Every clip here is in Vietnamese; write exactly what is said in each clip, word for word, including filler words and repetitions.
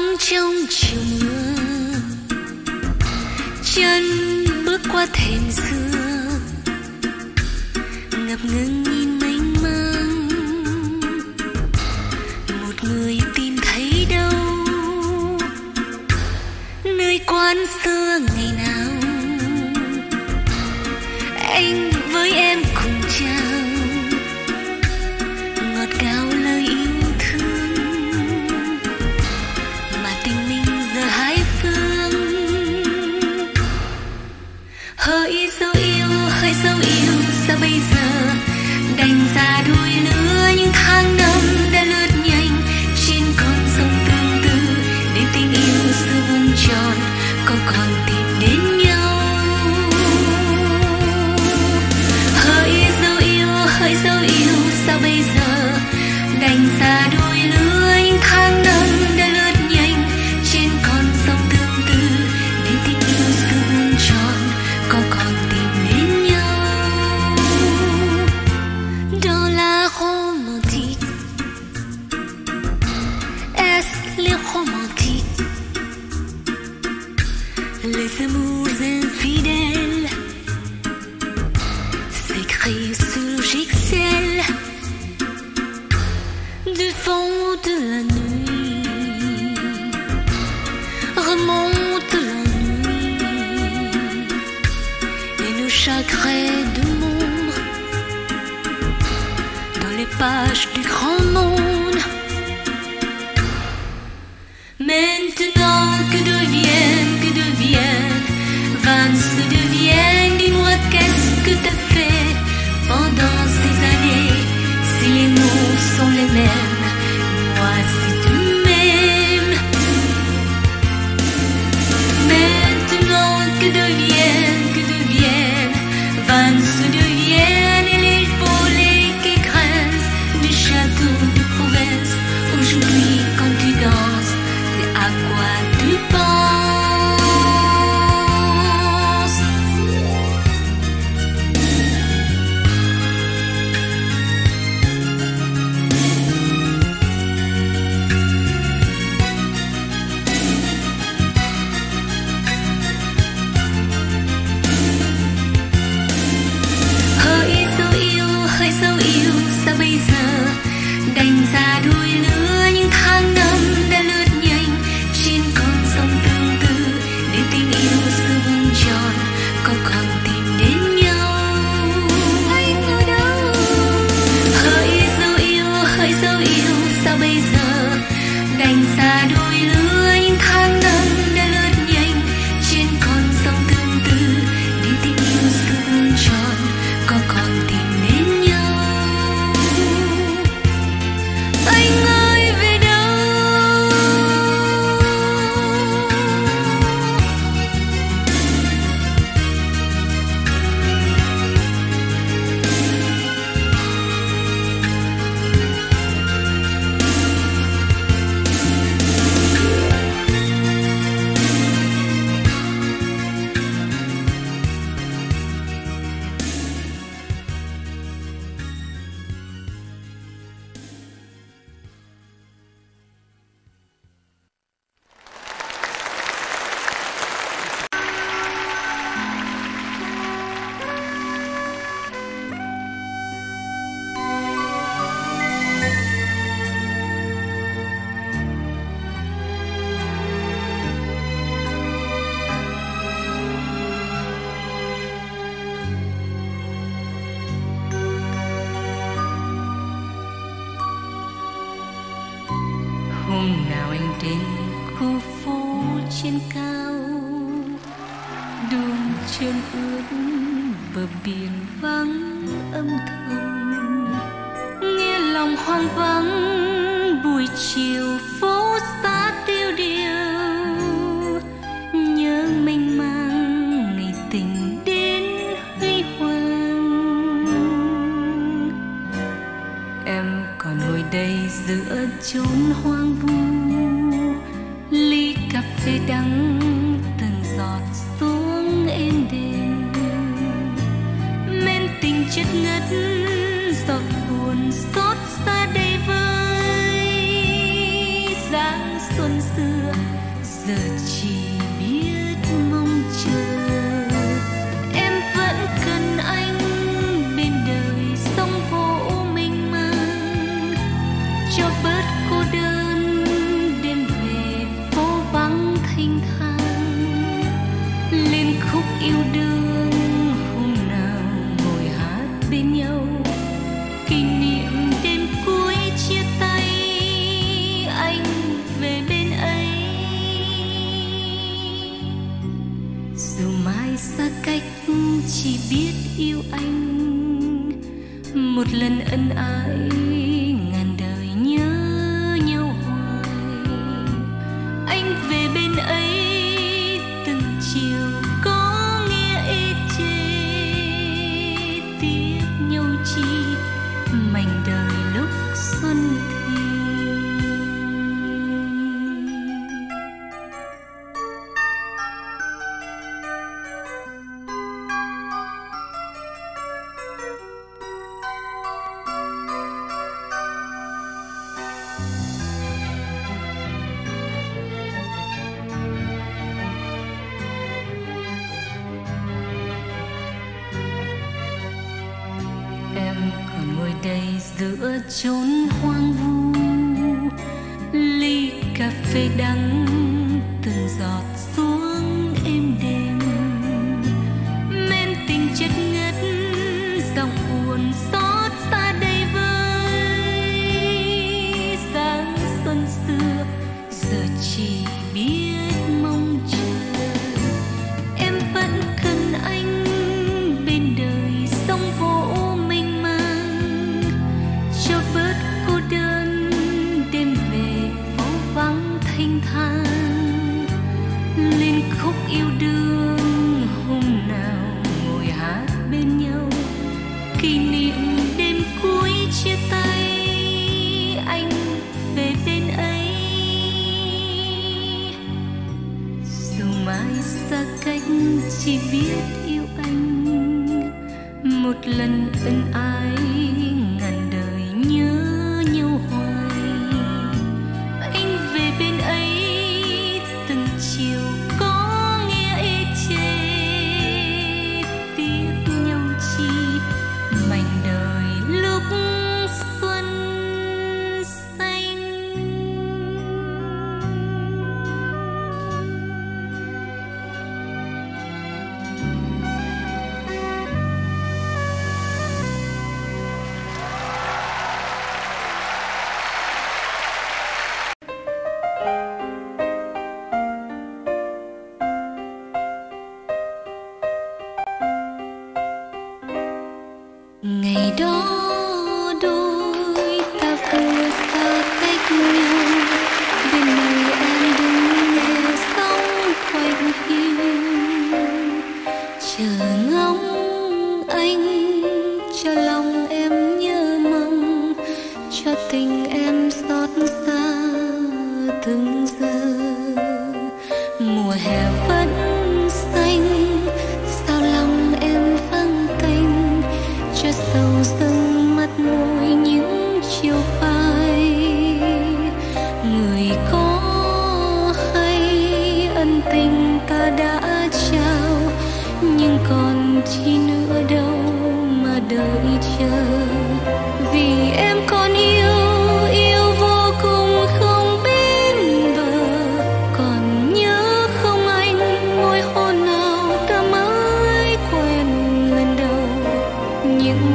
vắng trong chiều mưa, chân bước qua thềm xưa, ngập ngừng nhìn mênh mang. Một người tìm thấy đâu nơi quán xưa ngày nào, anh với em cùng trao ngọt ngào lời yêu thương, mà tình mình giờ hai phương. Hỡi dấu yêu, hỡi dấu yêu, sao bây giờ đành ra đôi lứa, những tháng năm đã lướt nhanh trên con sông tương tư, để tình yêu xưa vuông tròn có còn tìm đến nhau. Hỡi dấu yêu, sao bây giờ đành xa đôi lứa, những tháng năm đã lướt nhanh trên con sông tương tư, để tình yêu xưa vuông tròn có còn tìm đến nhau. Dans la romantique, est les romantiques, les amours infidèles s'écrient sous j'excelle du fond de la nuit, remonte la nuit et nous chagrer de l'ombre dans les pages du grand monde. Maintenant que deviennent, que deviennent, Vance deviennent, dis-moi qu'est-ce que t'as fait pendant ces années, si les mots sont les mêmes, moi c'est de même. Maintenant que deviennent, que deviennent, Vance deviennent, et les volets qui grincent du château de province, aujourd'hui quand tu danses, c'est à quoi tu penses? xuân xưa giờ chỉ biết mong chờ. Em vẫn cần anh bên đời sông vô mênh mang, cho bớt cô đơn đêm về phố vắng thanh thang. Lên khúc yêu đương hôm nào ngồi hát bên nhau, kỷ niệm đêm cuối chia tay anh về bên ấy. Dù mai xa cách chỉ biết yêu anh, một lần ân ái ngàn đời nhớ nhau hoài. Anh về bên ấy từng chiều có nghe ê chê, tiếc nhau chi mảnh đời lúc xuân thì. Đây giữa chốn hoang vu, ly cà phê đắng từng giọt xuống êm đềm. Men tình chất ngất dòng buồn xót xa đây vơi. Dáng xuân xưa giờ chỉ biết mong chờ. Em vẫn cần anh bên đời sông vô mênh mang, cho bớt cô đơn đêm về phố vắng thanh thang. Lên khúc yêu đương hôm nào ngồi hát bên nhau, kỷ niệm đêm cuối chia tay anh về bên ấy. Dù mai xa cách chỉ biết yêu anh, một lần ân ái ngàn đời nhớ nhau hoài. Anh về bên ấy từng chiều có nghe ê chê, tiếc nhau chi mảnh đời lúc xuân xanh. Ngày đó đôi ta vừa xa cách nhau, bên này em đứng nghe sóng quanh hiu, chờ ngóng anh cho lòng em nhớ mong, cho tình em xót xa từng giờ. Mùa hè vẫn sầu dâng mắt môi những chiều phai, người có hay ân tình ta đã trao, nhưng còn chi nữa đâu mà đợi chờ. Vì em còn yêu, yêu vô cùng không bên bờ, còn nhớ không anh môi hôn nào ta mới quen lần đầu. Những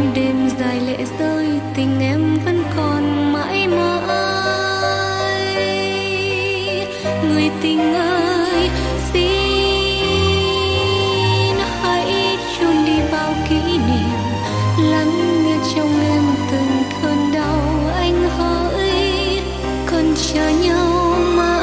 dài lệ rơi tình em vẫn còn mãi mãi. Người tình ơi xin hãy chôn đi bao kỷ niệm, lắng nghe trong em từng cơn đau. Anh hỡi còn chờ nhau mãi.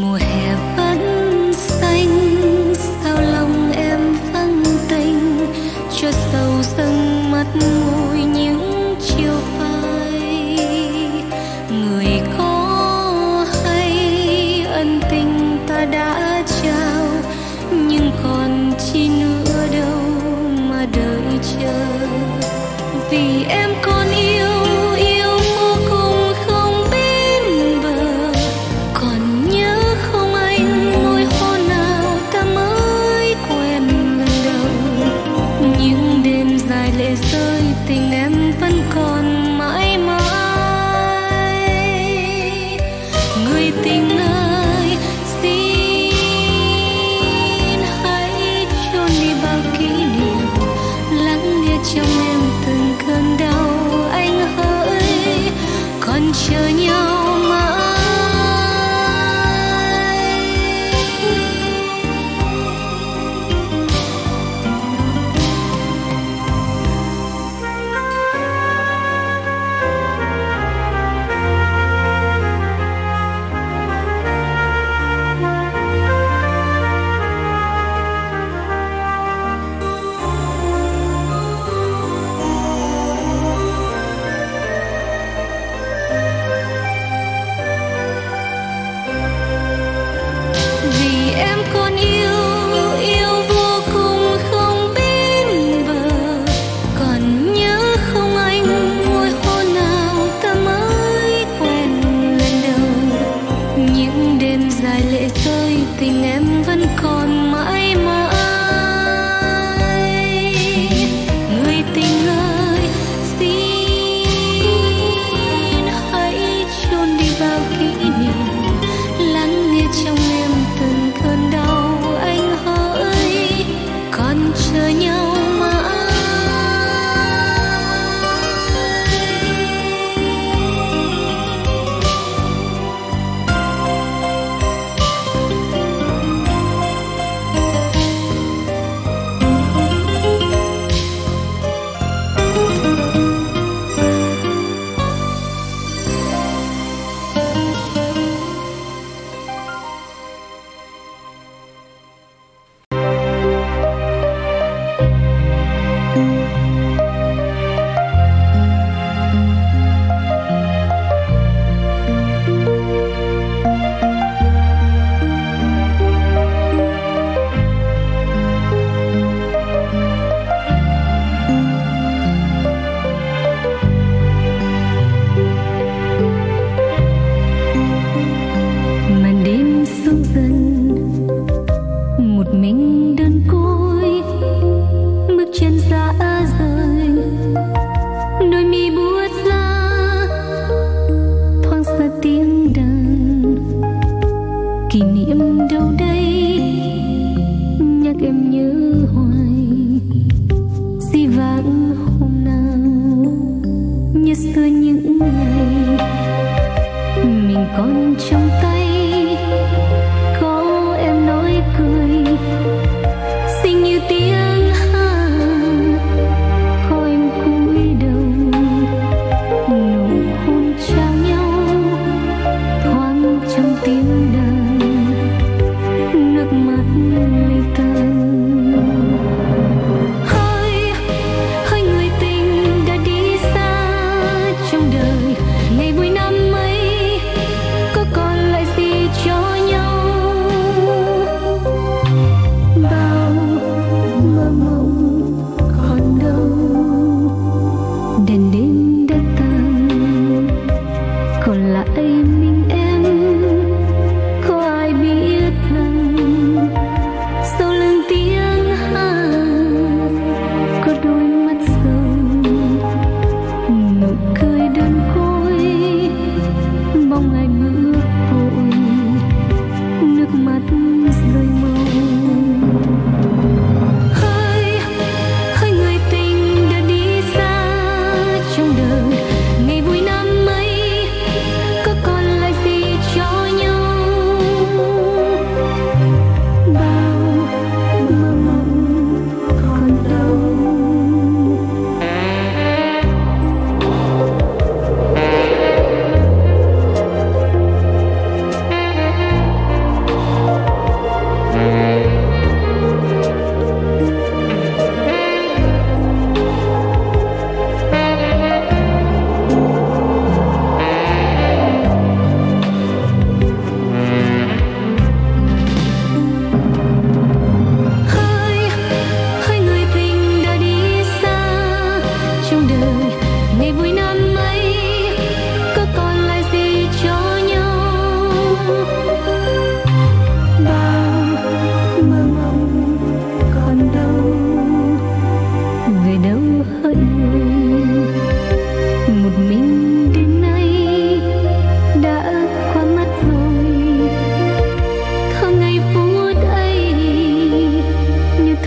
Mùa hè vẫn xanh sao lòng em vì em còn yêu, yêu vô cùng không bên bờ. Còn nhớ không anh môi hôn nào ta mới quen lần đầu, những đêm dài lệ rơi tình em vẫn còn mãi mãi. Người tình ơi xin hãy chôn đi bao kỷ niệm lắng nghe trong em cơn đau anh hỡi, còn chờ nhau mãi. Hãy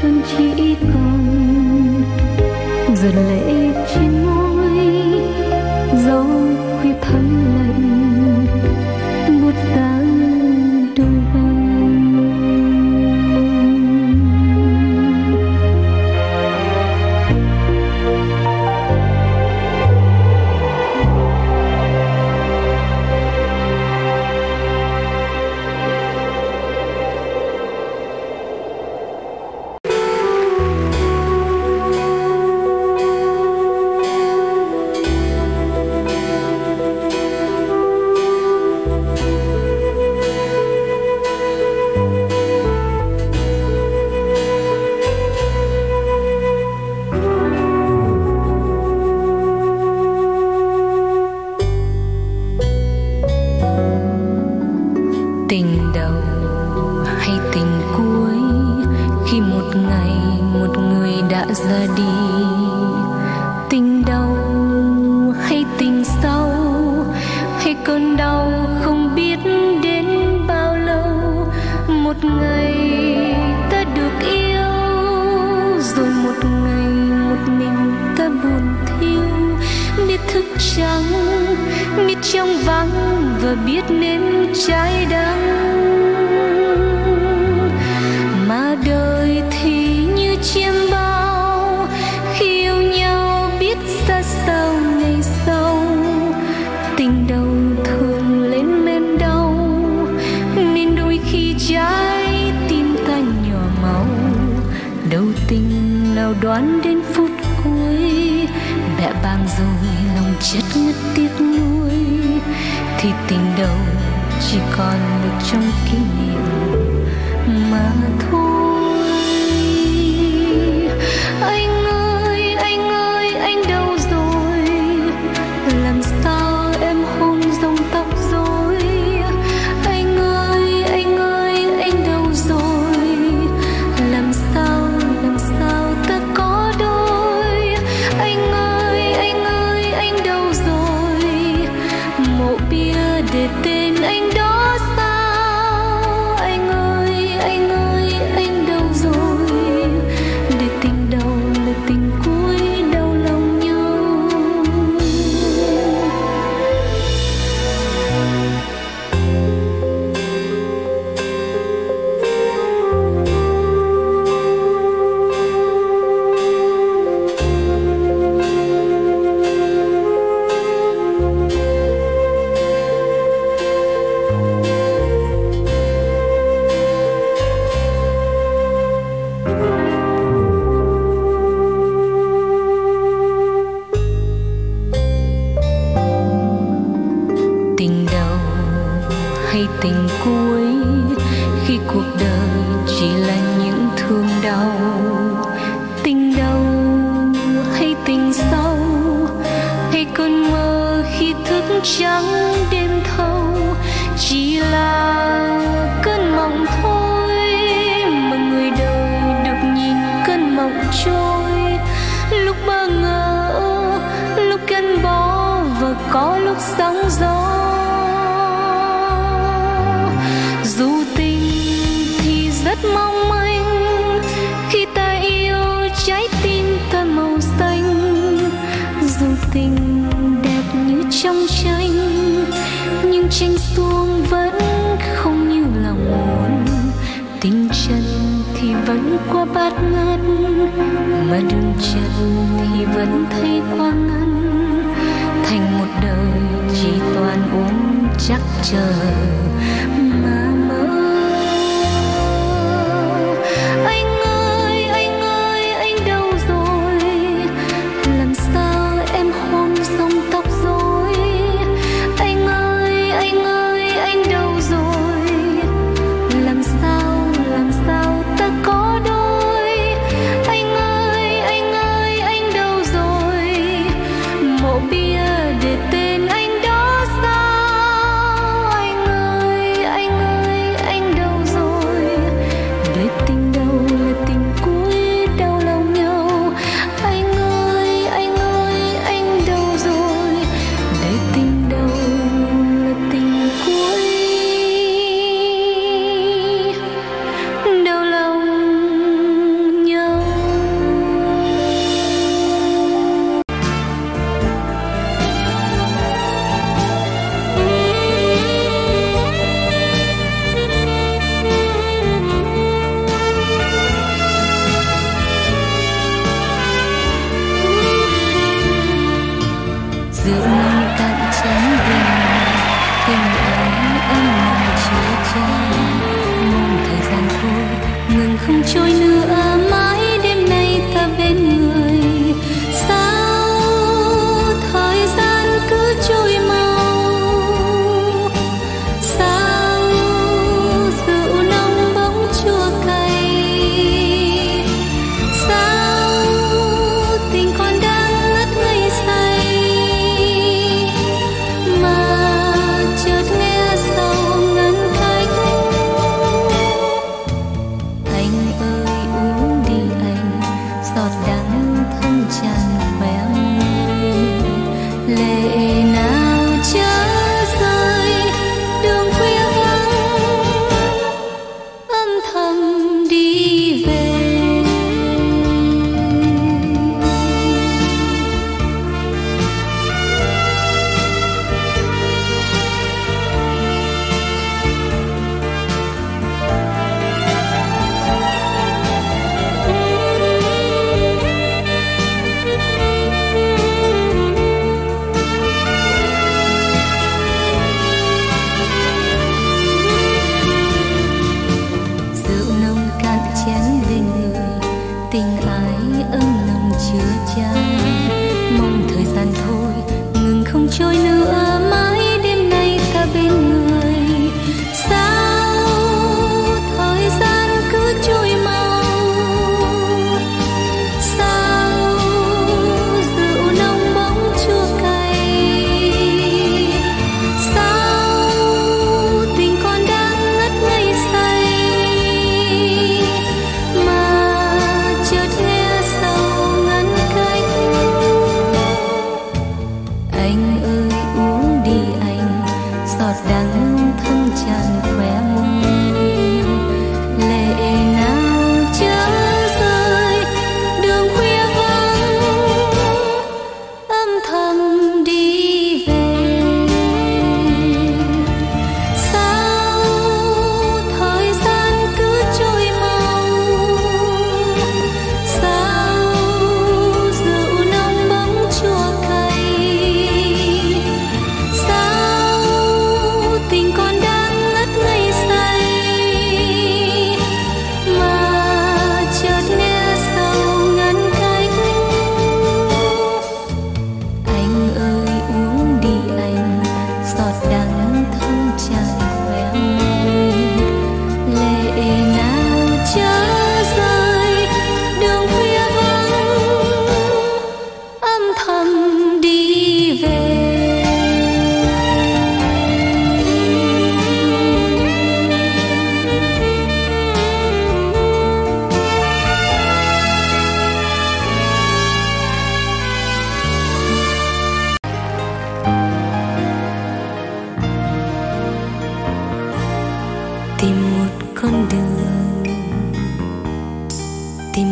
thân chỉ còn giọt lệ trên môi, dấu khuya thấm lạnh buốt tan đôi vai.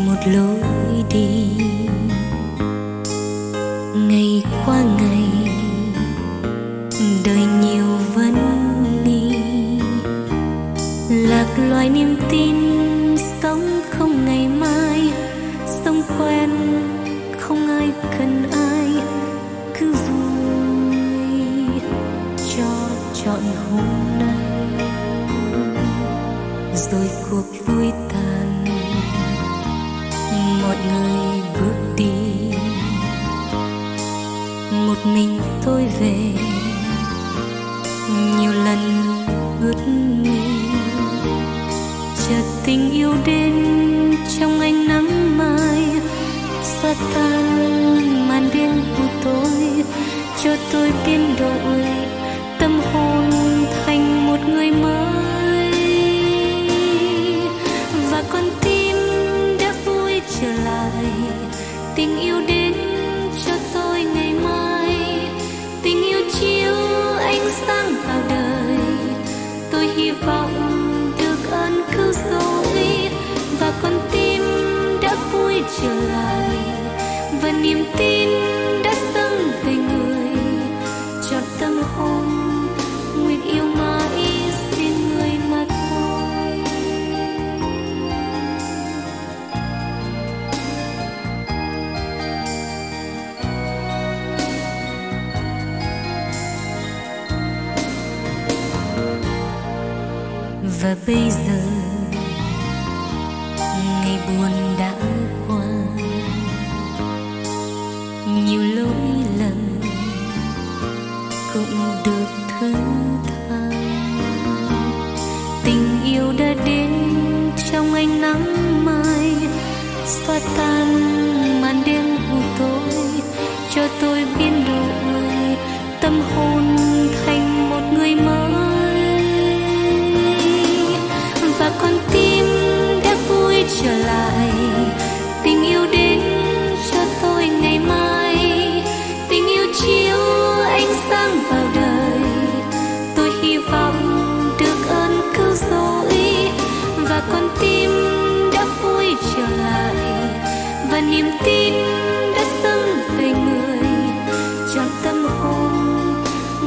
một lối đi, ngày qua ngày đời nhiều vấn nghi, lạc loài niềm tin sống không ngày mai, sống quen không ai cần ai, cứ vui cho trọn hôm nay rồi cuộc vui tàn, mọi người bước đi, một mình tôi về nhiều lần ướt mi, chợt tình yêu đến trong ánh nắng mai, xóa tan màn đêm của tôi, cho tôi biến đổi tâm hồn thành một người mới, và con tim đã vui trở lại, tình yêu đến cho tôi ngày mai, tình yêu chiếu ánh sáng vào đời, tôi hy vọng được ơn cứu rỗi, và con tim đã vui trở lại, và niềm tin đã dâng về người, cho tâm hồn nguyện yêu mãi riêng người mà thôi. Và bây giờ ngày buồn đã qua, nhiều lỗi lầm cũng được thứ tha, tình yêu đã đến trong ánh nắng mai, xóa tan màn đêm của tôi, cho tôi biến đổi tâm hồn thành một người mới, và con tim đã vui trở lại, tình yêu đến cho tôi ngày mai, tình yêu chiếu ánh sáng vào đời, tôi hy vọng được ơn cứu rỗi, và con tim đã vui trở lại, và niềm tin đã dâng về người, trọn tâm hồn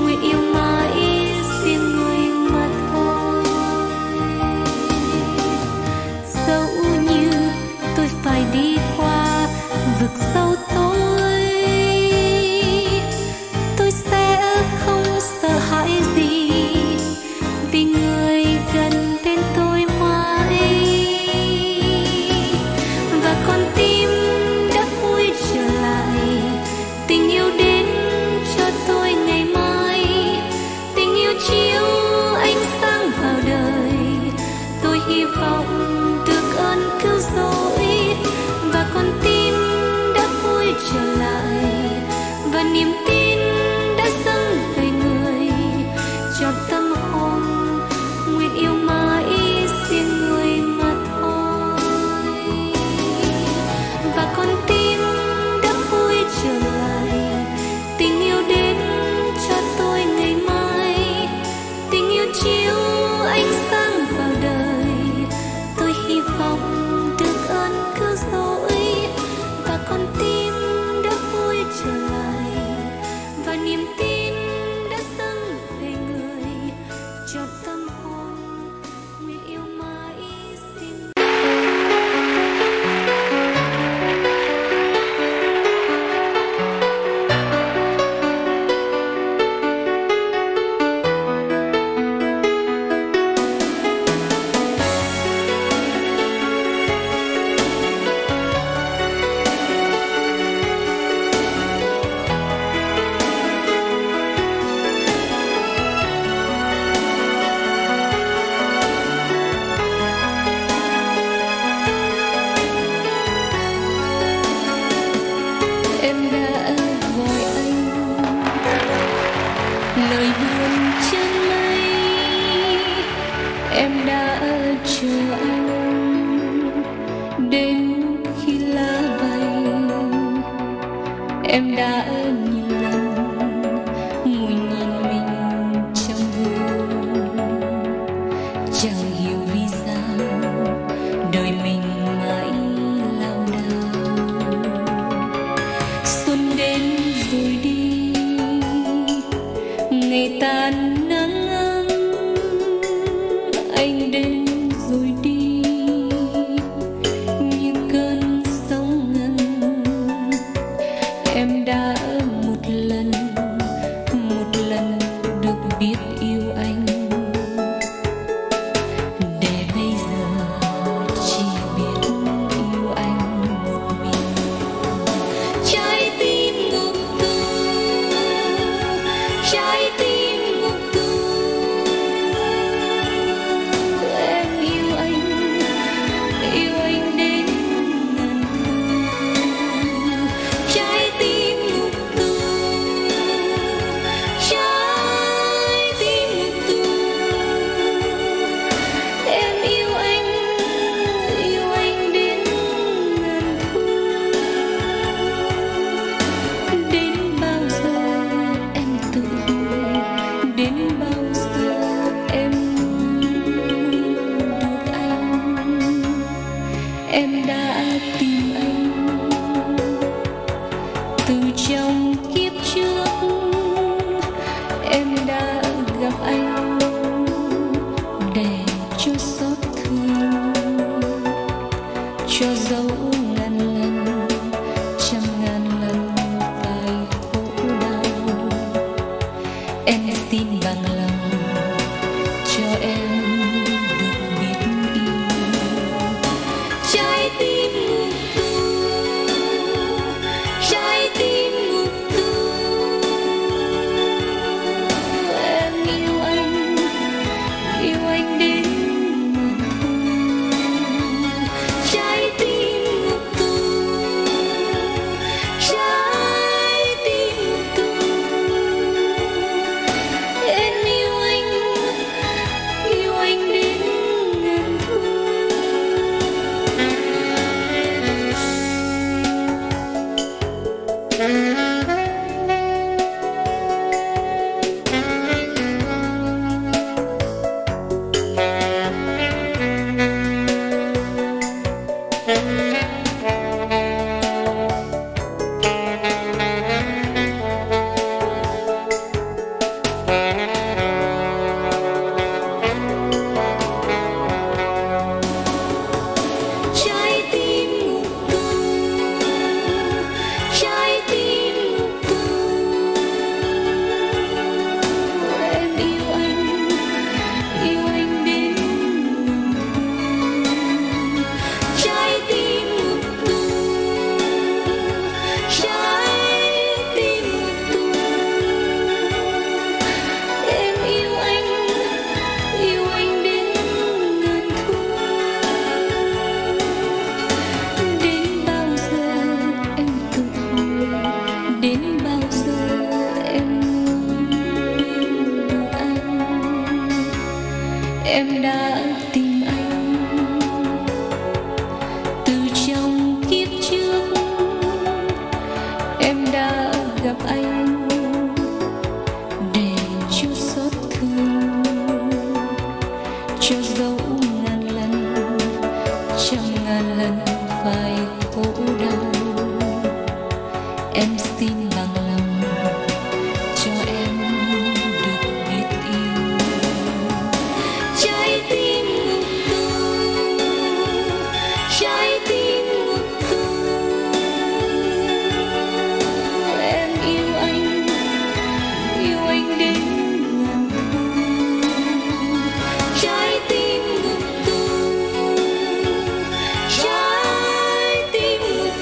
nguyện yêu mãi riêng người mà thôi. Dẫu như tôi phải đi qua vực sâu tối, tôi sẽ không sợ hãi gì, vì người gần đến tôi mãi, và con tim đã vui trở lại, tình yêu đến cho tôi ngày mai, tình yêu chiếu ánh sáng vào đời, tôi hy vọng được ơn cứu rỗi, và con tim đã vui trở lại, và niềm tin đã dâng về người, cho tâm hồn nguyện yêu mãi riêng người mà thôi, và con tim đã vui trở lại, tình yêu đến cho tôi ngày mai, tình yêu chiếu ánh sáng vào đời, tôi hy vọng được ơn cứu rỗi, và con tim đã vui trở lại, và niềm tin đã dâng về người, cho tâm hồn nguyện yêu mãi riêng. Chẳng hiểu vì sao đời mình mãi là Trái tim ngục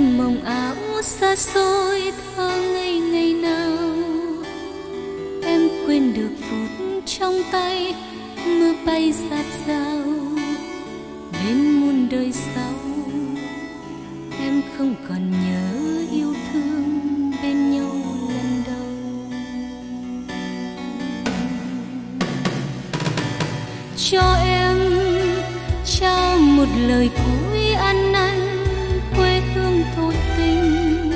cơn mộng áo xa xôi thơ ngây ngày nào em quên được phút trong tay mưa bay rạt rào bên muôn đời sau em không còn nhớ yêu thương bên nhau lần đầu. Cho em trao một lời cuối ăn năn quê hương thổ tình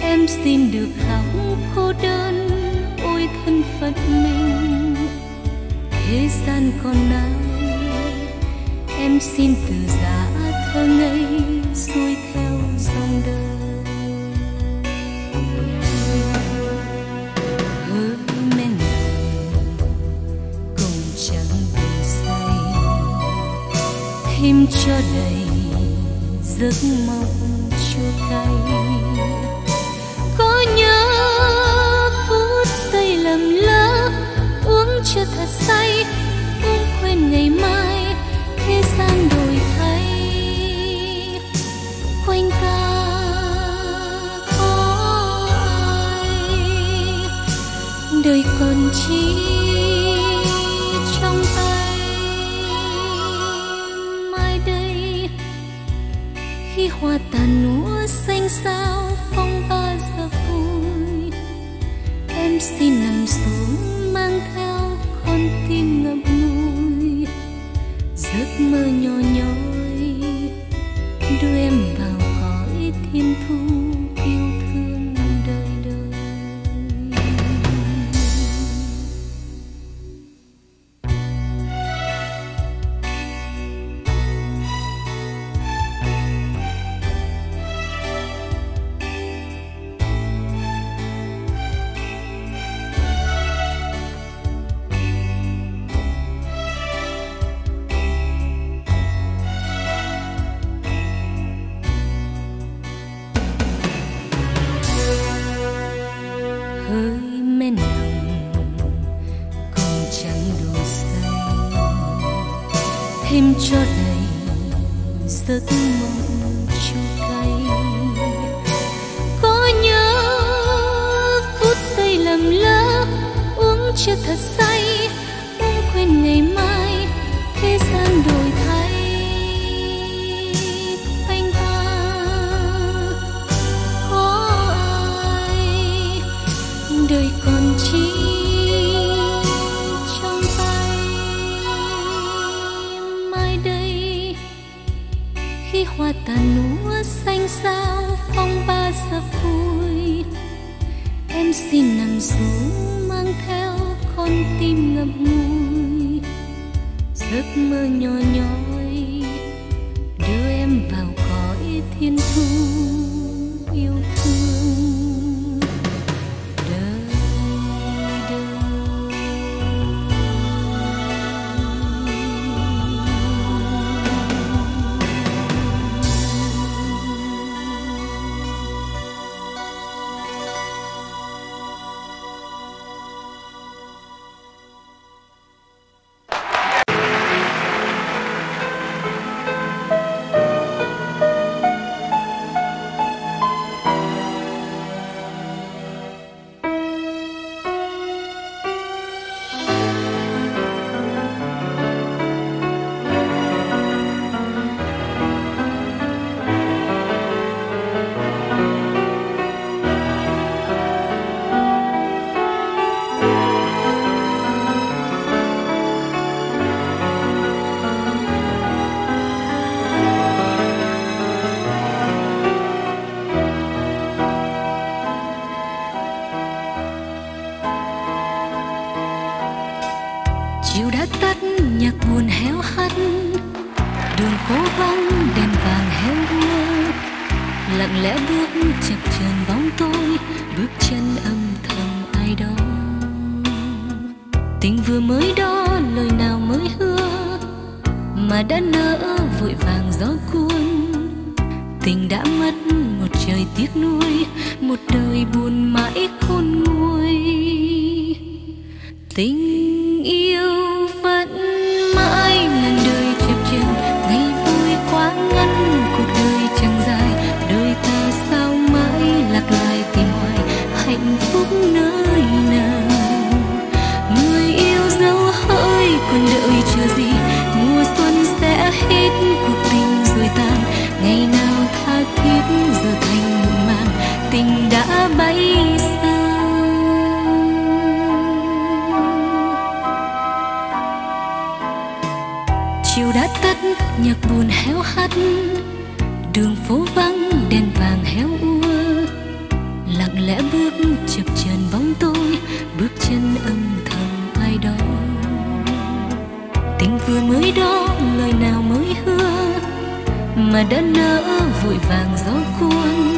em xin được khóc cô đơn ôi thân phận mình thế gian còn ai em xin từ giã thơ ngây xuôi theo dòng đời. Hỡi men cùng chẳng buồn say thêm cho đầy giấc mộng chua cay có nhớ phút giây lầm lỡ uống chưa thật say em quên ngày mai thế gian đổi thay quanh ta có ai đời còn chỉ trong tay mai đây khi hoa tàn úa xanh xao phong ba giờ vui em xin nằm xuống mang theo con tim ngậm ngùi giấc mơ nhỏ nhói đưa em vào cõi thiên thu. Hỡi men lòng còn chẳng đủ say thêm cho đầy giấc mộng chua cay có nhớ phút giây lầm lỡ uống chưa thật say em quên ngày mai thế gian đổi thay đời còn chỉ trong tay mai đây khi hoa tàn úa xanh xao phong ba giờ vui em xin nằm xuống mang theo con tim ngậm ngùi giấc mơ nhỏ nhói đưa em vào cõi thiên thu yêu thương. Chiều đã tắt nhạc buồn héo hắt đường phố vắng đèn vàng héo húa lặng lẽ bước chập chờn bóng tối bước chân âm thầm ai đó tình vừa mới đó lời nào mới hứa mà đã nỡ vội vàng gió cuốn tình đã mất một trời tiếc nuối một đời buồn mãi khôn nguôi tình yêu vẫn mãi ngàn đời chập chờn ngày vui quá ngắn cuộc đời chẳng dài đời ta tình đã bay xa. Chiều đã tắt, nhạc buồn héo hắt, đường phố vắng đèn vàng héo úa. Lặng lẽ bước chập chờn bóng tối, bước chân âm thầm ai đó. Tình vừa mới đó, lời nào mới hứa, mà đã nỡ vội vàng gió cuốn.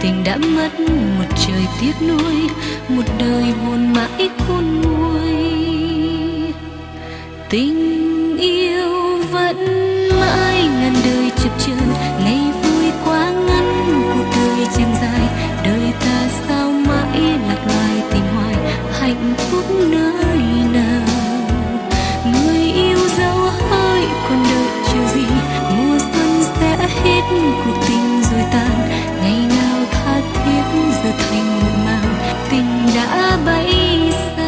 Tình đã mất một trời tiếc nuối, một đời buồn mãi khôn nguôi. Tình yêu vẫn mãi ngàn đời chập chờn, ngày vui quá ngắn cuộc đời chẳng dài. Đời ta sao mãi lạc loài tìm hoài hạnh phúc nơi nào? Người yêu dấu hỡi còn đợi chiều gì? Mùa xuân sẽ hết cuộc tình rồi tan. Ngày nào tha thiết giờ thành một màng, tình đã bay xa.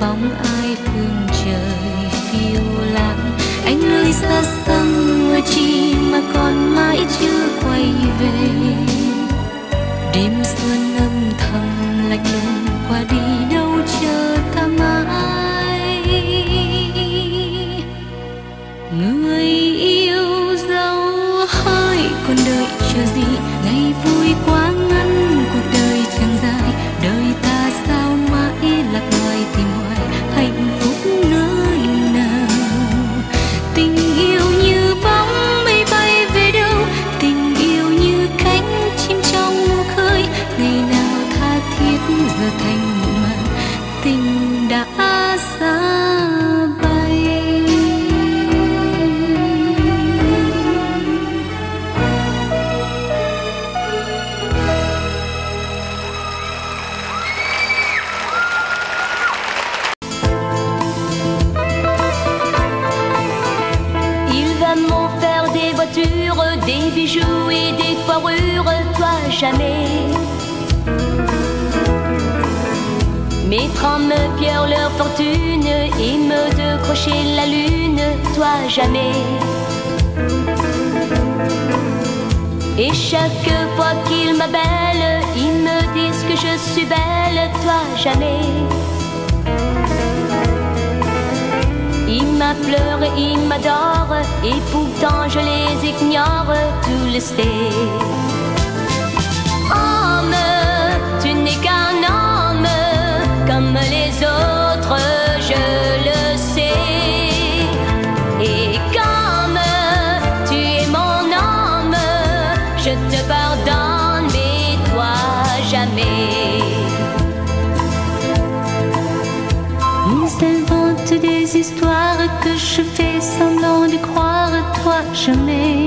Bóng ai phương trời phiêu lãng, anh nơi xa xăm mưa chi mà còn mãi chưa quay về. Đêm xuân âm thầm lạnh lùng, qua đi đâu chờ ta mãi. Người yêu dấu hỡi còn đợi chờ gì? Ngày vui quá ngắn cuộc đời chẳng dài, đời ta sao mãi lạc loài tìm hoài hạnh phúc nơi nào? Tình yêu như bóng mây bay về đâu? Tình yêu như cánh chim trong khơi, ngày nào tha thiết giờ thành một màn, tình đã xa bay. Des bijoux et des foirures, toi jamais. Mes francs me pierrent leur fortune et me de crocher la lune, toi jamais. Et chaque fois qu'ils m'appellent, ils me disent que je suis belle, toi jamais. Ils m'appellent, ils m'adorent, et pourtant je les ignore tout le sté. Homme, tu n'es qu'un homme, comme les autres, je le sais. Et comme tu es mon homme, je te pardonne, mais toi jamais. Des histoires que je fais semblant de croire, toi jamais.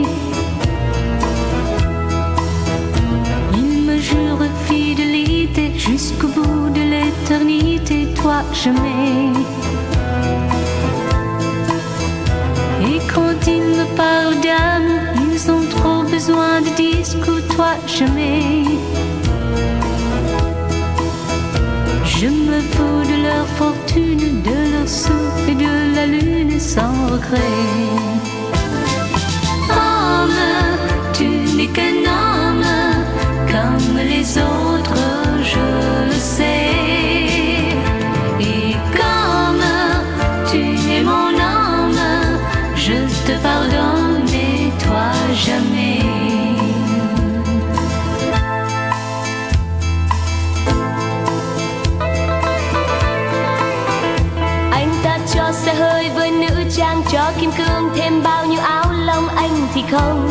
Ils me jurent fidélité jusqu'au bout de l'éternité, toi jamais. Et quand ils me parlent d'amour, ils ont trop besoin de discours, toi jamais. Je me fous de leur fortune, de leur soupe et de la lune sans regret. Homme, tu n'es qu'un homme, comme les autres, je le sais. Et comme tu es mon homme, je te pardonne et toi jamais. Xe hơi với nữ trang cho kim cương, thêm bao nhiêu áo lông anh thì không.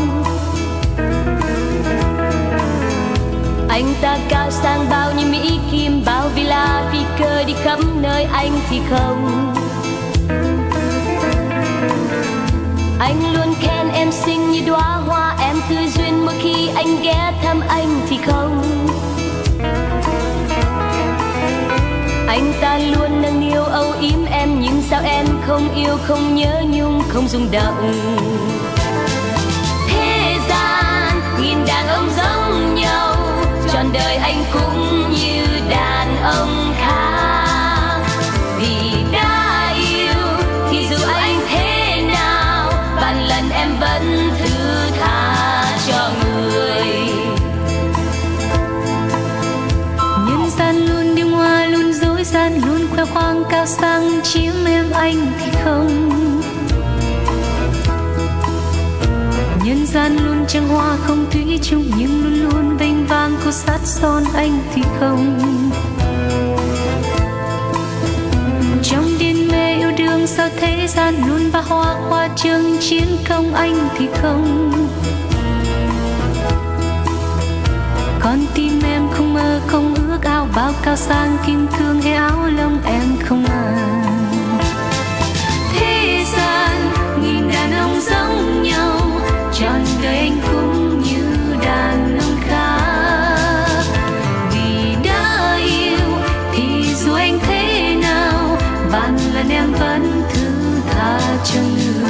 Anh ta cao sang bao nhiêu mỹ kim, bao villa phi cơ đi khắp nơi anh thì không. sao em không yêu, không nhớ nhung, không rung động. Thế gian nghìn đàn ông giống nhau, trọn đời anh cũng như đàn ông khác. Vì đã yêu thì dù anh thế nào, vạn lần em vẫn thứ tha cho người. Nhân gian luôn điêu hoa, luôn dối gian, luôn khoe khoang cao sang, chiếm em anh thì không. Nhân gian luôn trăng hoa không thủy chung, nhưng luôn luôn vênh vang cô sát son, anh thì không. Trong điên mê yêu đương sao thế gian luôn va hoa, hoa trương chiến công, anh thì không. Con tim em không mơ không ước ao, bao cao sang kim cương hay áo lông em không à. Thế gian nghìn đàn ông giống nhau, trọn đời anh cũng như đàn ông khác. Vì đã yêu thì dù anh thế nào, vạn lần em vẫn thứ tha cho người.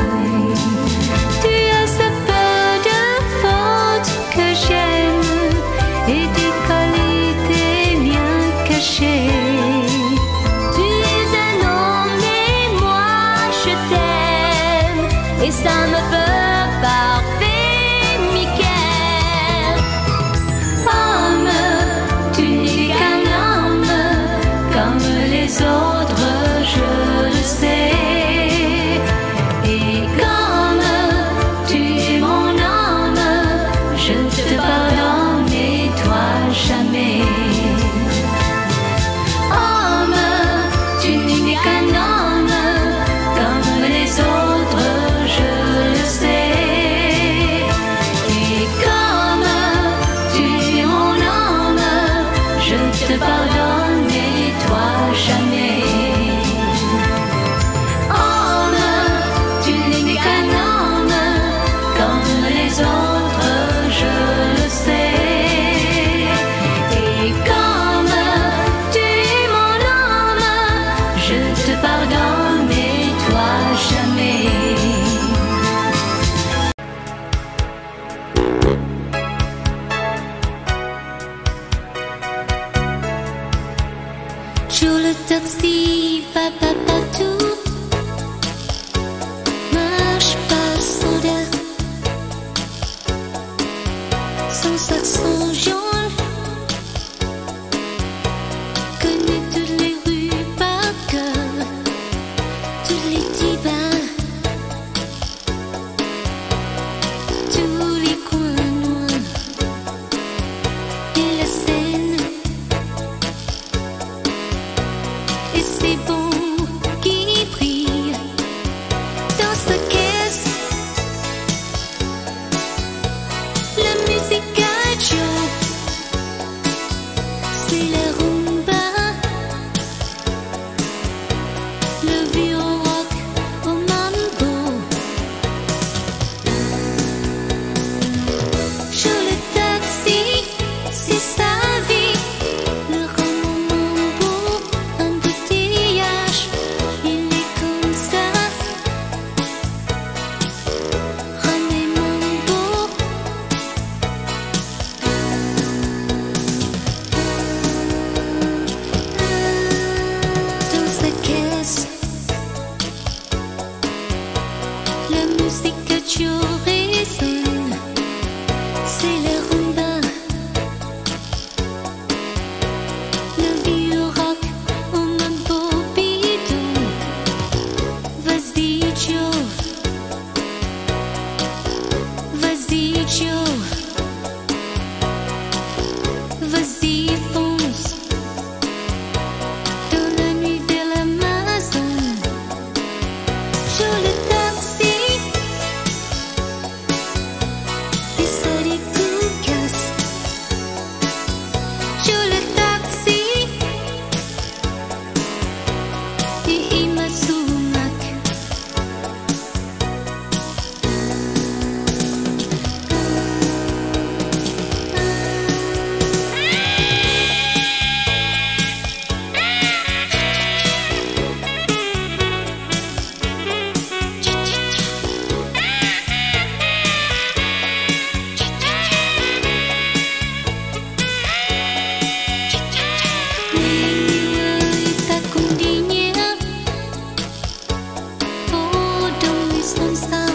xuân sao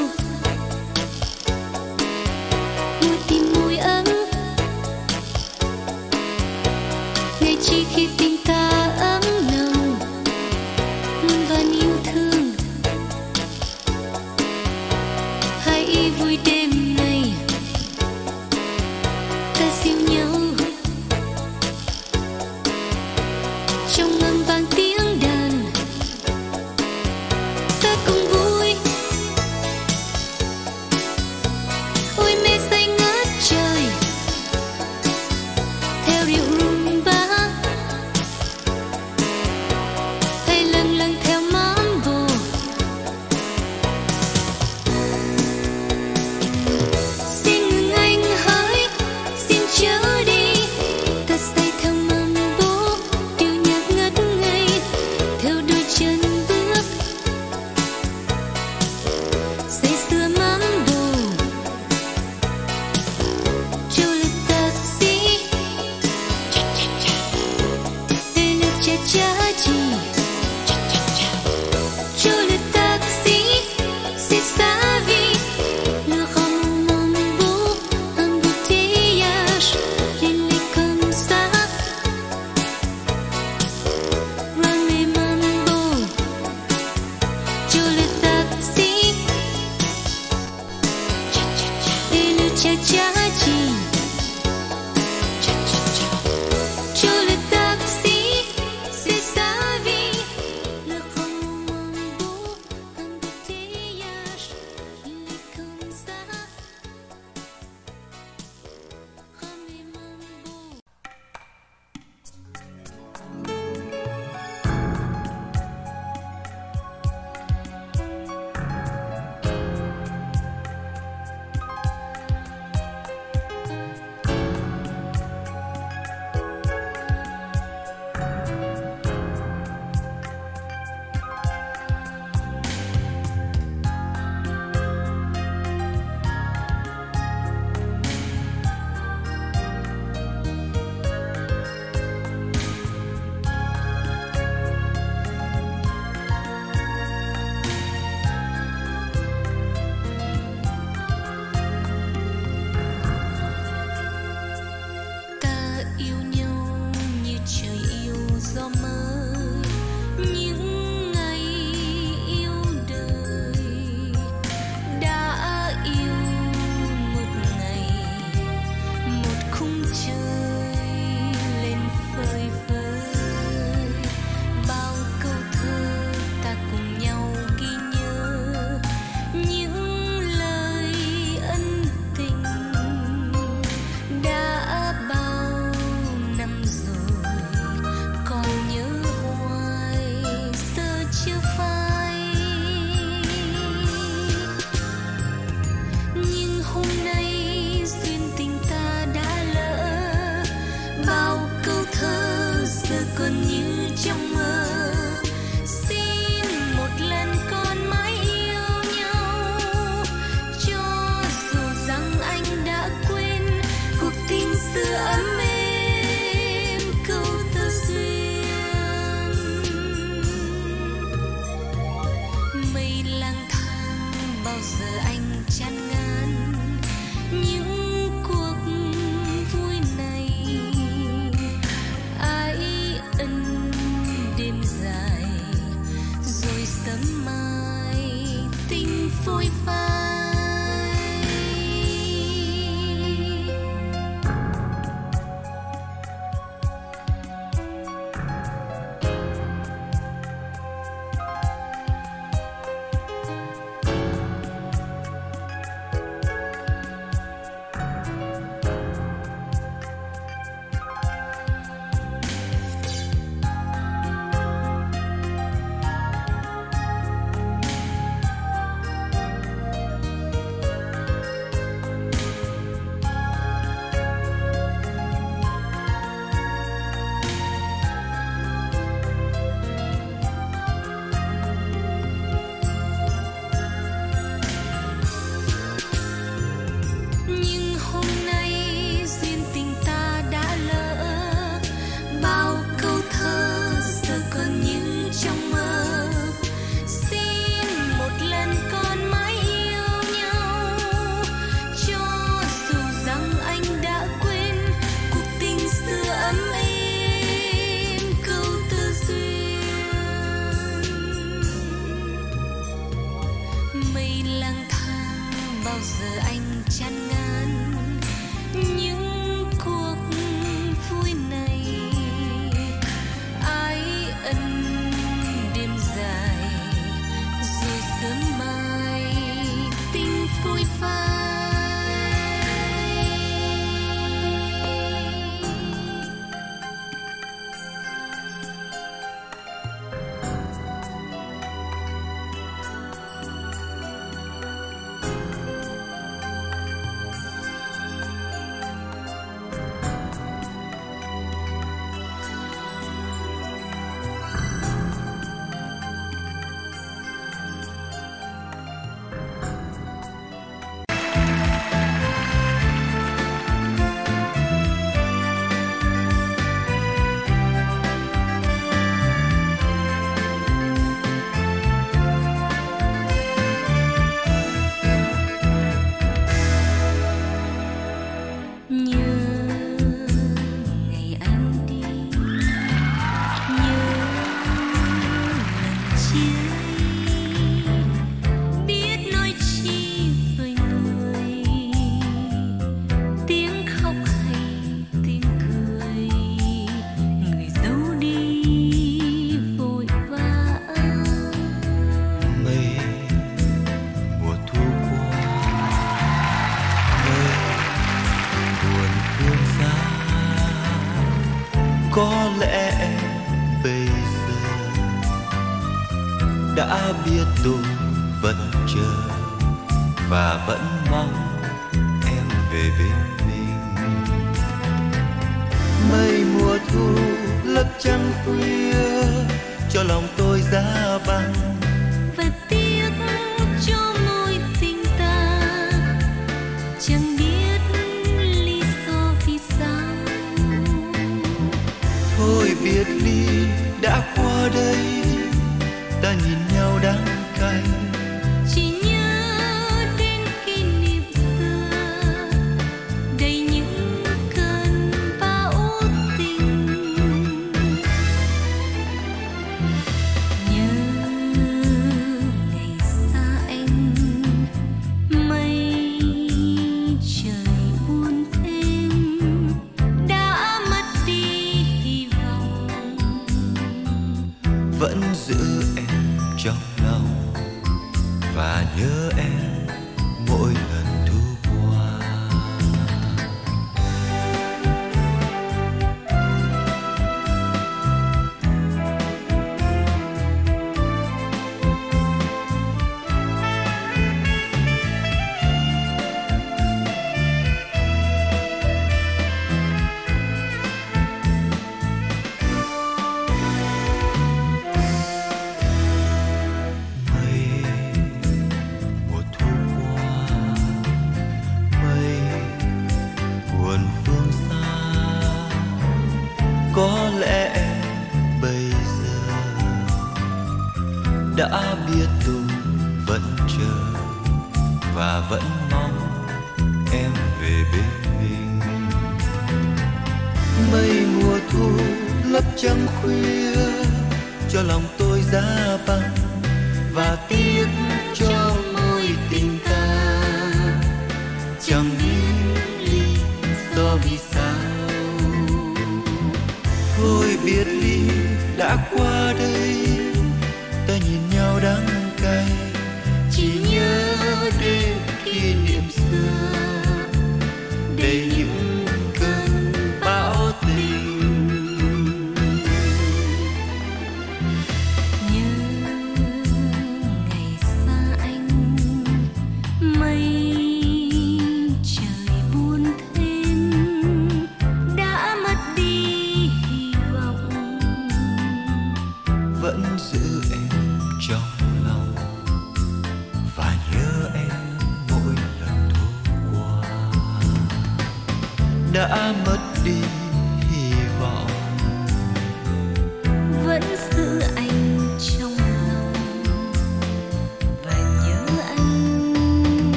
mùi tim mùi ấm ngày chỉ khi tình ta ấm nồng muôn vàn yêu thương hãy vui đêm này ta siêu nhau trong ngân vang tiếng đàn ta cùng vui ôi mê say ngất trời theo điệu rumba hay lần lần theo mambo xin ngừng anh hỡi xin chớ đi ta say theo mambo điệu nhạc ngất ngây theo đôi chân bước say sưa mambo taxi để nước cha cha chi cha cha chi cha cha cha cho le taxi c'est sa vie le romanbo un voyage il est comme ça bao giờ anh chán ngán những cuộc vui này. Ái ân đêm dài rồi sớm mai tình phôi phai.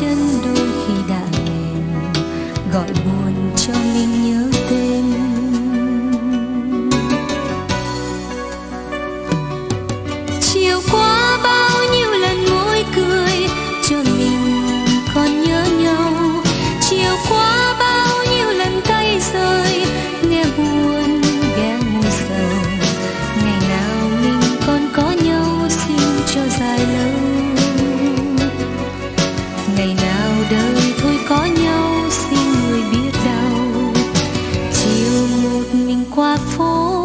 chân đôi khi đã mềm, gọi buồn cho mình nhớ tên. Chiều qua bao nhiêu lần môi cười cho mình còn nhớ nhau. Chiều qua bao nhiêu lần tay rơi nghe buồn ghé môi sầu. Ngày nào mình còn có nhau xin cho dài lâu. Ngày nào đời thôi có nhau xin người biết đau. Chiều một mình qua phố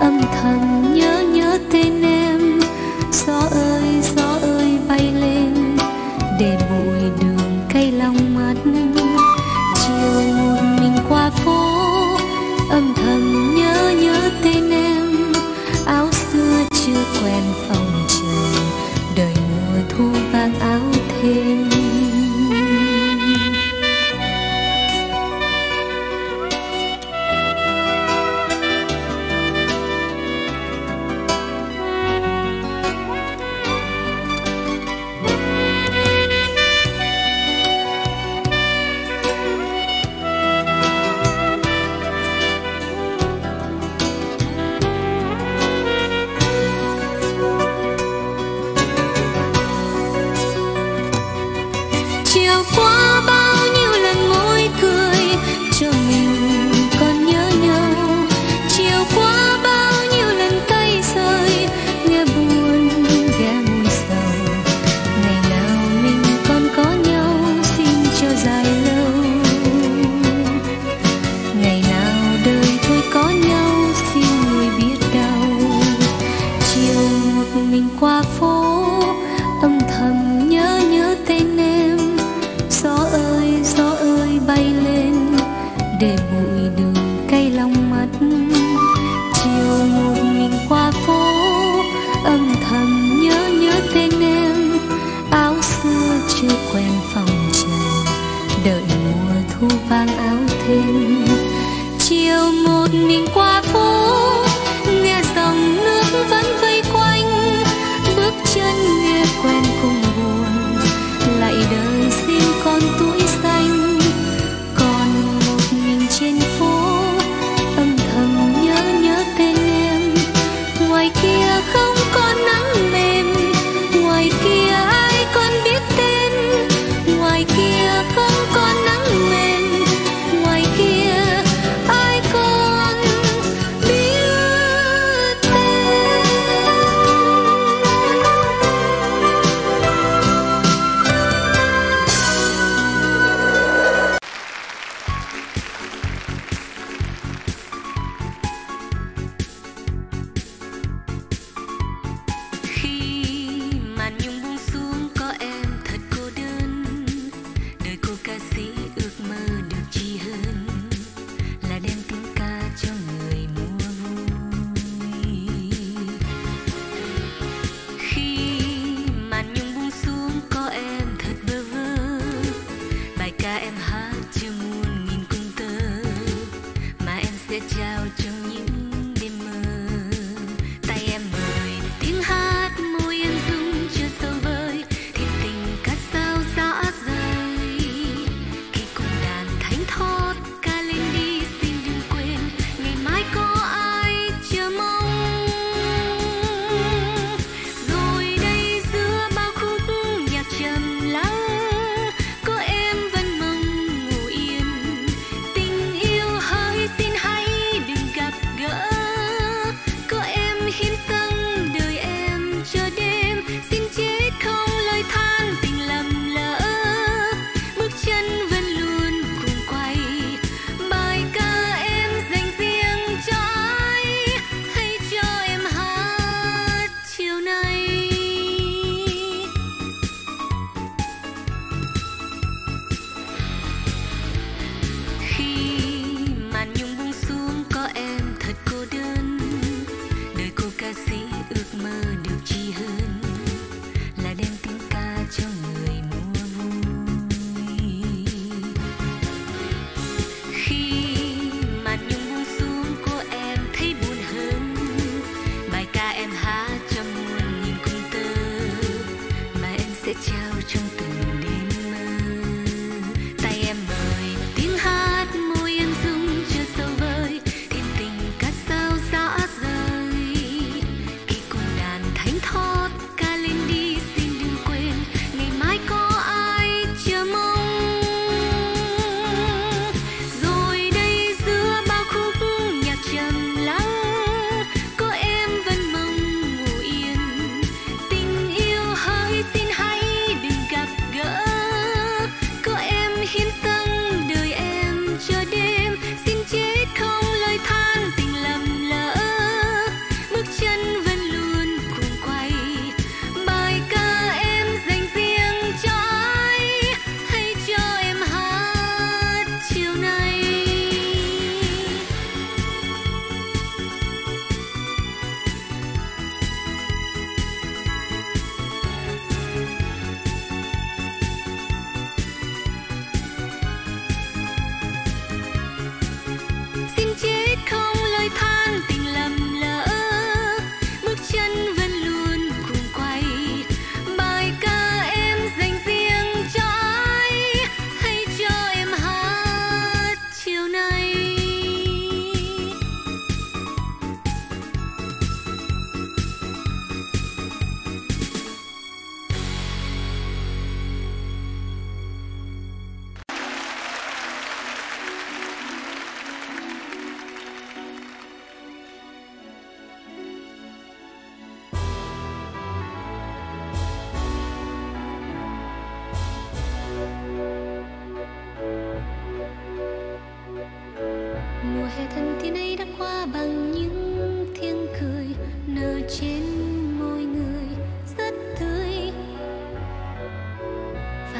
âm thầm nhớ nhớ tên em. Gió ơi gió ơi bay lên để bụi đường cây long mắt. Chiều một mình qua phố âm thầm nhớ nhớ tên em. Áo xưa chưa quen phòng trường đời mùa thu vang áo thêm.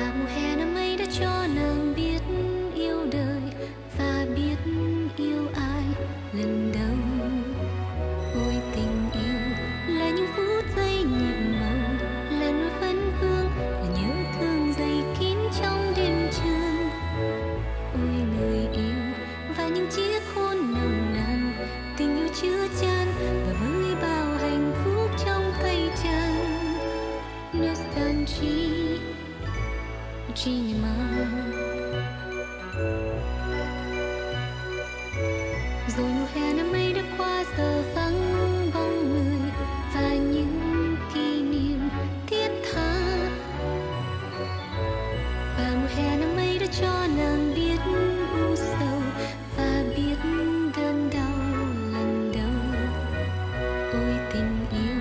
Và mùa hè năm ấy đã cho nàng biết yêu đời và biết yêu ai lần đầu. Ôi tình yêu là những phút giây nhịp màu, là nỗi vấn vương, là nhớ thương dày kín trong đêm trường. Ôi người yêu và những chiếc hôn nồng nàn, tình yêu chứa chan và với bao hạnh phúc trong tay chàng. Nostalgia rồi mùa hè năm ấy đã qua, giờ vắng bóng người và những kỷ niệm thiết tha. Và mùa hè năm ấy đã cho nàng biết u sầu và biết cơn đau lần đầu. Ôi tình yêu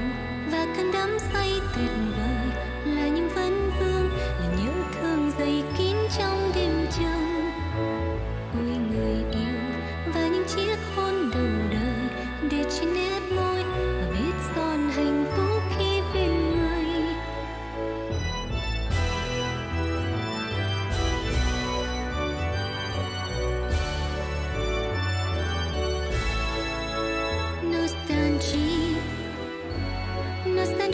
và cơn đắm say tuyệt vời, là những vấn vương, là nhớ thương dày kín trong đêm trường. Ôi người yêu và những chiếc hôn đầu đời, để trên nét môi và vết son hạnh phúc khi bên người. Nostalgia, nostalgia, nostalgia.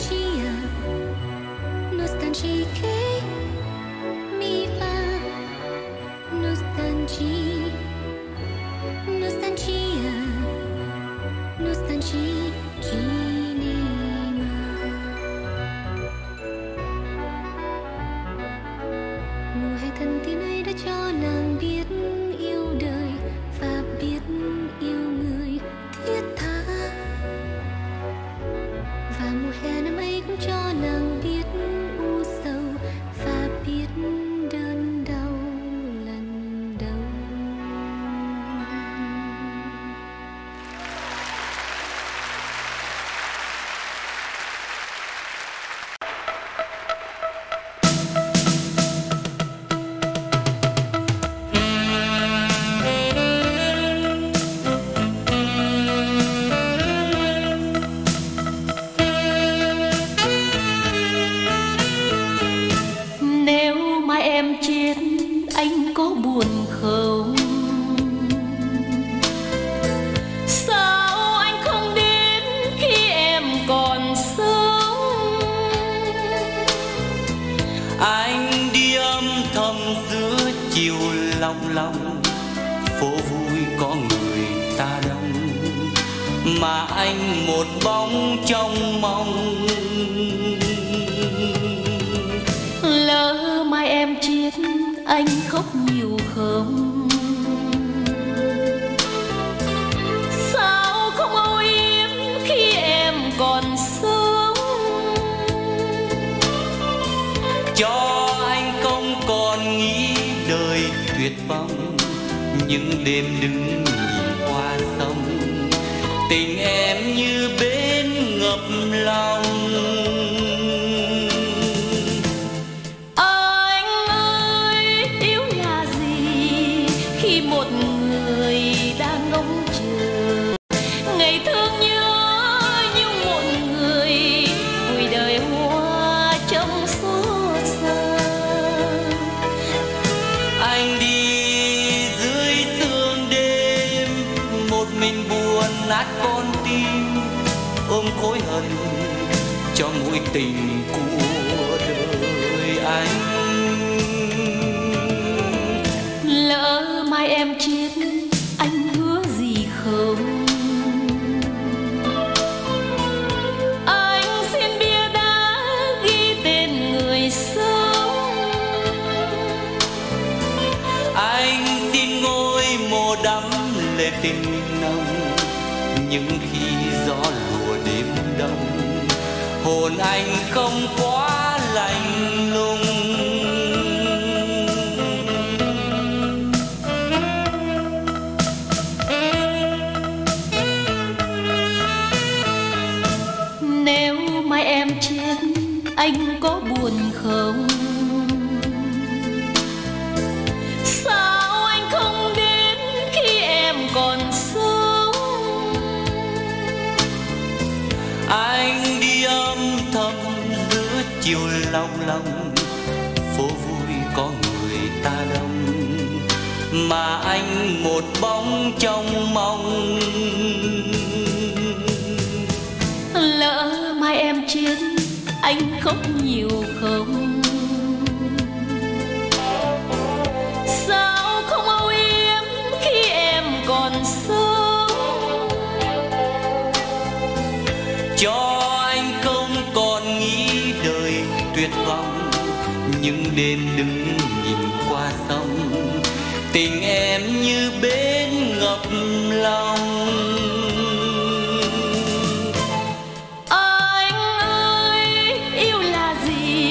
Chiều long long phố vui và anh một bóng trong mong. Lỡ mai em chiến anh khóc nhiều không? Sao không âu yếm khi em còn sống? Cho anh không còn nghĩ đời tuyệt vọng, những đêm đứng nhìn qua sông, tình em như bến ngập lòng. Anh ơi, yêu là gì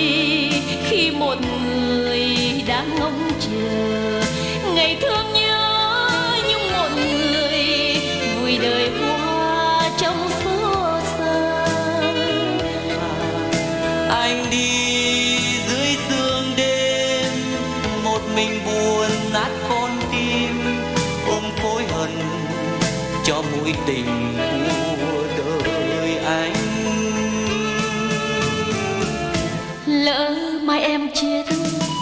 khi một người đã ngóng chờ ngày thương nhớ, nhưng một người vui đời hoa trong xưa xa. Anh đi dưới sương đêm, một mình buồn nát con tim, ôm khối hận cho mối tình của đời anh. Lỡ mai em chết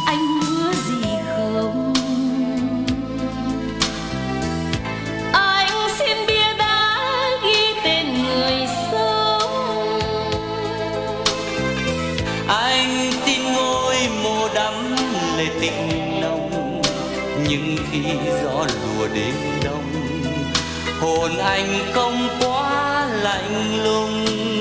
anh hứa gì không? Anh xin bia đá ghi tên người sống, anh xin ngôi mồ đắm lệ tình nồng, nhưng khi gió lùa đến đông hồn anh không quá lạnh lùng.